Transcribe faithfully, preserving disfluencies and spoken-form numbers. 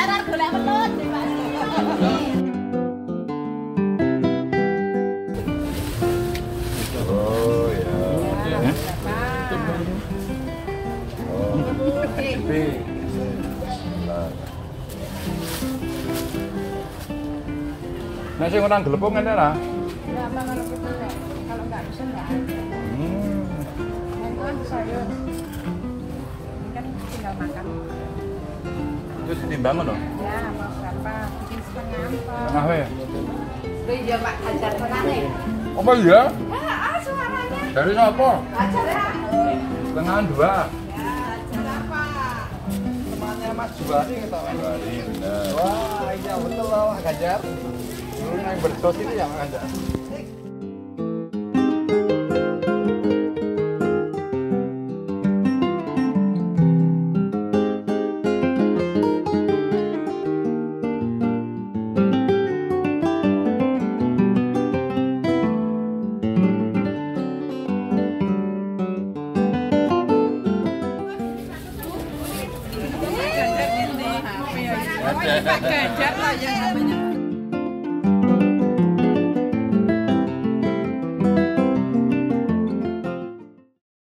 Ganjar boleh menut. Oh ya. Ya. Oh. Nah, sing orang gelepung kan ya? Ya, mangan gitu ya. Kalau nggak bisa nggak ada. Hmm. Mangan sayur. Ini kan tinggal makan. Terus dibangun dong? Ya, mau berapa? Bikin setengah apa? Setengah apa ya? Itu iya Pak Ganjar Pranowo. Apa iya? Ya, ah suaranya. Dari siapa? Ganjar Pranowo. Setengah dua. Ya, Ganjar apa? Temannya Mas Juwari gitu. Juwari, benar. Wah, iya betul lah Ganjar. Yang berdos itu yang ada. Pak Ganjar lah yang namanya.